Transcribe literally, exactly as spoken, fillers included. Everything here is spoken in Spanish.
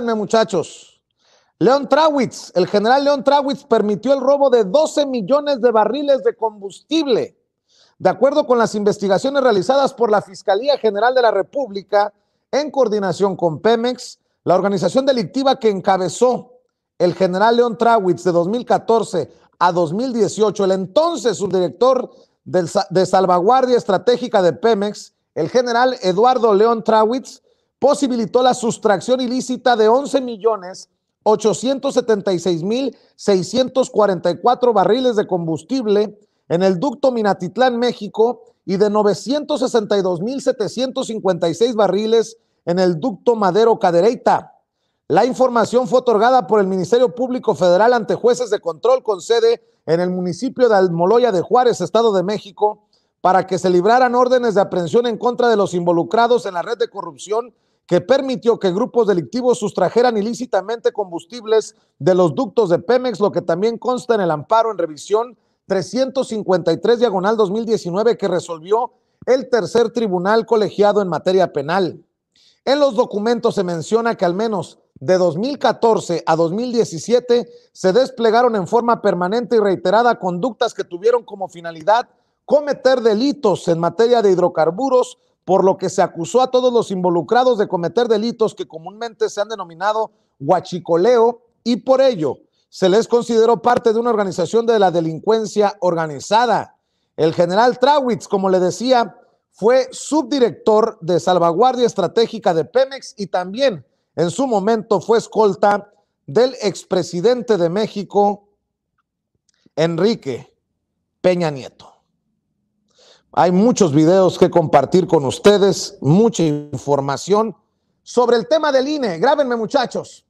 discúlpenme, muchachos. León Trauwitz, el general León Trauwitz permitió el robo de doce millones de barriles de combustible. De acuerdo con las investigaciones realizadas por la Fiscalía General de la República, en coordinación con Pemex, la organización delictiva que encabezó el general León Trauwitz de dos mil catorce a dos mil dieciocho, el entonces subdirector de Salvaguardia Estratégica de Pemex, el general Eduardo León Trauwitz, posibilitó la sustracción ilícita de once millones ochocientos setenta y seis mil seiscientos cuarenta y cuatro barriles de combustible en el ducto Minatitlán, México, y de novecientos sesenta y dos mil setecientos cincuenta y seis barriles en el ducto Madero-Cadereyta. La información fue otorgada por el Ministerio Público Federal ante jueces de control con sede en el municipio de Almoloya de Juárez, Estado de México, para que se libraran órdenes de aprehensión en contra de los involucrados en la red de corrupción que permitió que grupos delictivos sustrajeran ilícitamente combustibles de los ductos de Pemex, lo que también consta en el amparo en revisión trescientos cincuenta y tres diagonal dos mil diecinueve que resolvió el tercer tribunal colegiado en materia penal. En los documentos se menciona que al menos de dos mil catorce a dos mil diecisiete se desplegaron en forma permanente y reiterada conductas que tuvieron como finalidad cometer delitos en materia de hidrocarburos, por lo que se acusó a todos los involucrados de cometer delitos que comúnmente se han denominado huachicoleo, y por ello se les consideró parte de una organización de la delincuencia organizada. El general Trauwitz, como le decía, fue subdirector de Salvaguardia Estratégica de Pemex y también en su momento fue escolta del expresidente de México, Enrique Peña Nieto. Hay muchos videos que compartir con ustedes, mucha información sobre el tema del I N E. Grábenme, muchachos.